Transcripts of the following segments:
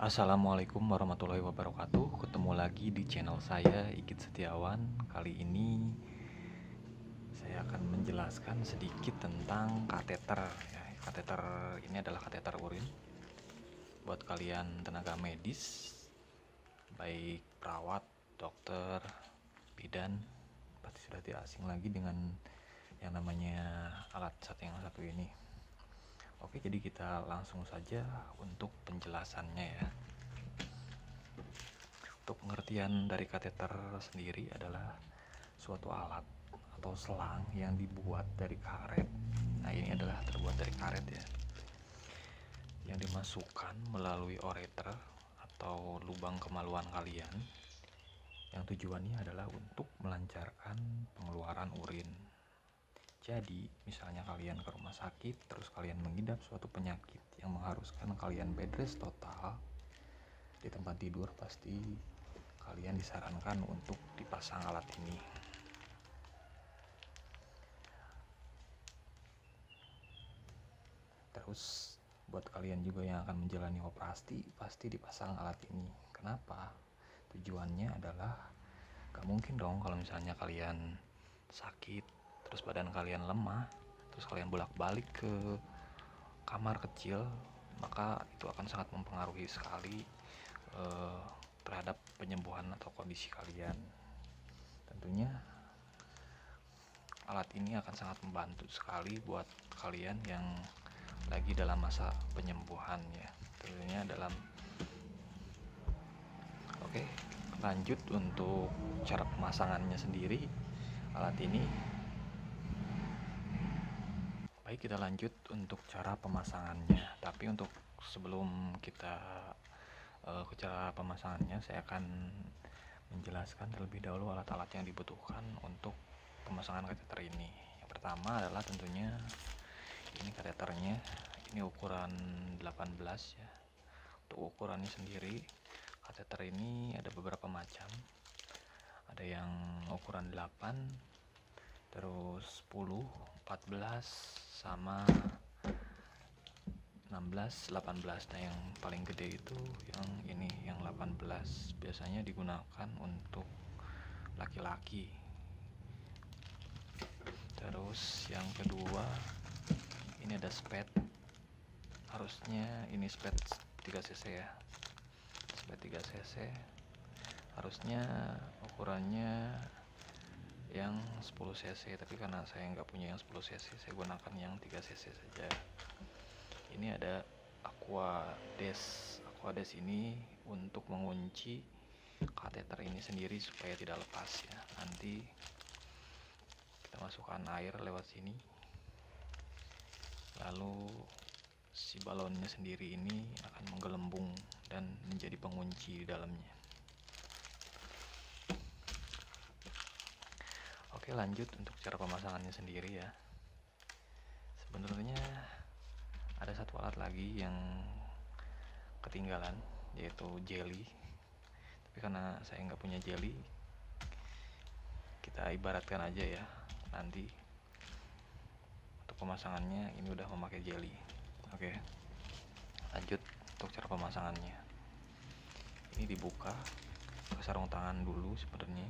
Assalamualaikum warahmatullahi wabarakatuh. Ketemu lagi di channel saya, Igit Setiawan. Kali ini saya akan menjelaskan sedikit tentang kateter. Kateter ini adalah kateter urin. Buat kalian tenaga medis, baik perawat, dokter, bidan, pasti sudah tidak asing lagi dengan yang namanya alat yang satu ini. Oke, jadi kita langsung saja untuk penjelasannya ya. Untuk pengertian dari kateter sendiri adalah suatu alat atau selang yang dibuat dari karet. Nah, ini adalah terbuat dari karet ya, yang dimasukkan melalui ureter atau lubang kemaluan kalian, yang tujuannya adalah untuk melancarkan pengeluaran urin. Jadi, misalnya kalian ke rumah sakit, terus kalian mengidap suatu penyakit yang mengharuskan kalian bed rest total, di tempat tidur pasti kalian disarankan untuk dipasang alat ini. Terus, buat kalian juga yang akan menjalani operasi, pasti dipasang alat ini. Kenapa? Tujuannya adalah, gak mungkin dong kalau misalnya kalian sakit, terus badan kalian lemah, terus kalian bolak-balik ke kamar kecil, maka itu akan sangat mempengaruhi sekali terhadap penyembuhan atau kondisi kalian. Tentunya alat ini akan sangat membantu sekali buat kalian yang lagi dalam masa penyembuhan ya, tentunya dalam. Oke, lanjut untuk cara pemasangannya sendiri alat ini. Baik, kita lanjut untuk cara pemasangannya. Tapi untuk sebelum kita ke cara pemasangannya, saya akan menjelaskan terlebih dahulu alat-alat yang dibutuhkan untuk pemasangan kateter ini. Yang pertama adalah tentunya ini kateternya, ini ukuran 18 ya. Untuk ukurannya sendiri, kateter ini ada beberapa macam. Ada yang ukuran 8, terus 10, 14, sama 16, 18. Nah, yang paling gede itu yang ini, yang 18. Biasanya digunakan untuk laki-laki. Terus yang kedua, ini ada spet. Harusnya ini spet 3 cc ya. Spet 3 cc. Harusnya ukurannya yang 10 cc, tapi karena saya nggak punya yang 10 cc, saya gunakan yang 3 cc saja. Ini ada aquades. Ini untuk mengunci kateter ini sendiri supaya tidak lepas ya. Nanti kita masukkan air lewat sini, lalu si balonnya sendiri ini akan menggelembung dan menjadi pengunci di dalamnya. Oke, lanjut untuk cara pemasangannya sendiri ya. Sebenarnya ada satu alat lagi yang ketinggalan, yaitu jeli. Tapi karena saya nggak punya jeli, kita ibaratkan aja ya. Nanti untuk pemasangannya ini udah memakai jeli. Oke, lanjut untuk cara pemasangannya. Ini dibuka ke sarung tangan dulu sebenarnya.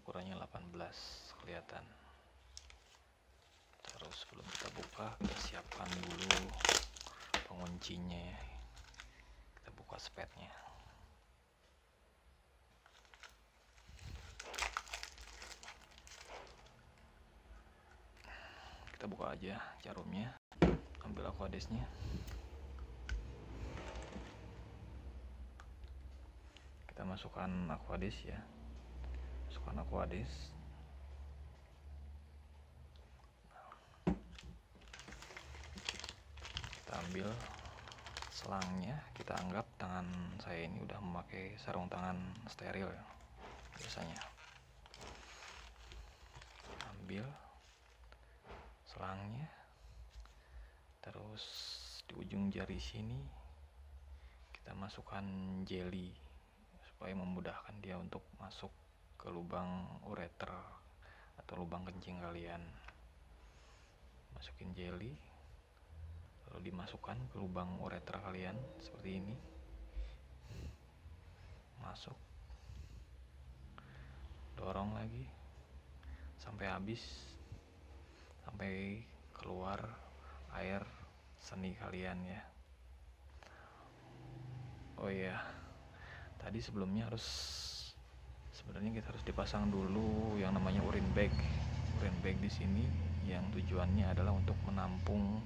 Ukurannya 18 kelihatan. Terus sebelum kita buka, kita siapkan dulu penguncinya ya. Kita buka spetnya. Kita buka aja jarumnya, ambil aquadesnya. Kita masukkan aquades ya. Masukkan aquades. Kita ambil selangnya. Kita anggap tangan saya ini udah memakai sarung tangan steril ya, biasanya. Ambil selangnya. Kita terus di ujung jari sini kita masukkan jeli supaya memudahkan dia untuk masuk ke lubang ureter atau lubang kencing kalian. Masukin jeli lalu dimasukkan ke lubang ureter kalian seperti ini, masuk, dorong lagi sampai habis, sampai keluar air seni kalian ya. Oh iya, tadi sebelumnya sebenarnya kita harus dipasang dulu yang namanya urine bag. Urine bag di sini yang tujuannya adalah untuk menampung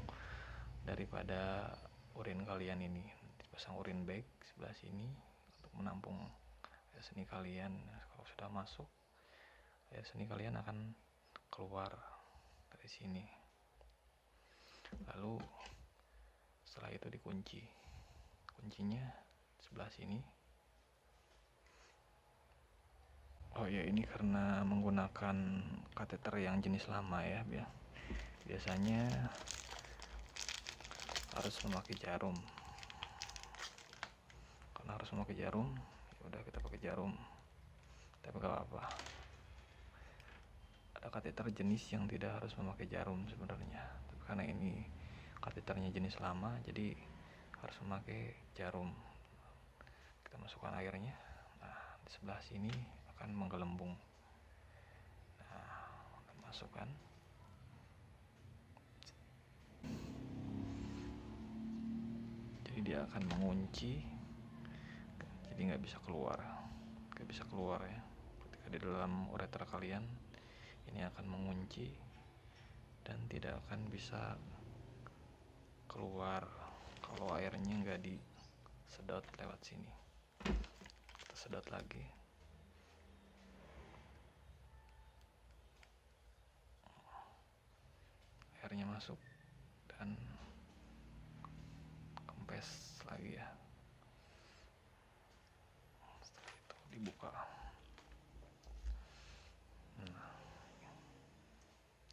daripada urin kalian ini. Dipasang urine bag sebelah sini untuk menampung air seni kalian. Kalau sudah masuk, air seni kalian akan keluar dari sini. Lalu setelah itu dikunci. Kuncinya sebelah sini. Oh ya, ini karena menggunakan kateter yang jenis lama ya, biasanya harus memakai jarum. Karena harus memakai jarum, ya udah kita pakai jarum. Tapi gak apa-apa. Ada kateter jenis yang tidak harus memakai jarum sebenarnya. Tapi karena ini kateternya jenis lama, jadi harus memakai jarum. Kita masukkan airnya. Nah, di sebelah sini akan menggelembung. Nah, masukkan. Jadi dia akan mengunci. Jadi nggak bisa keluar. Nggak bisa keluar ya. Ketika di dalam ureter kalian, ini akan mengunci dan tidak akan bisa keluar kalau airnya nggak disedot lewat sini. Kita sedot lagi. Airnya masuk dan kempes lagi ya. Setelah itu dibuka. Nah,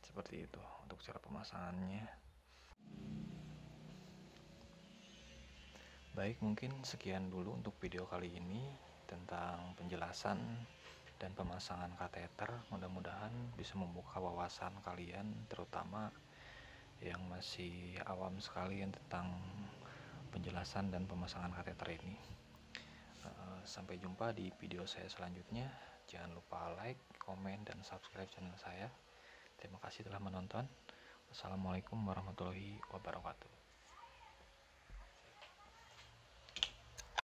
seperti itu untuk cara pemasangannya. Baik, mungkin sekian dulu untuk video kali ini tentang penjelasan dan pemasangan kateter. Mudah-mudahan bisa membuka wawasan kalian, terutama yang masih awam sekali tentang penjelasan dan pemasangan kateter ini. Sampai jumpa di video saya selanjutnya. Jangan lupa like, komen, dan subscribe channel saya. Terima kasih telah menonton. Wassalamualaikum warahmatullahi wabarakatuh.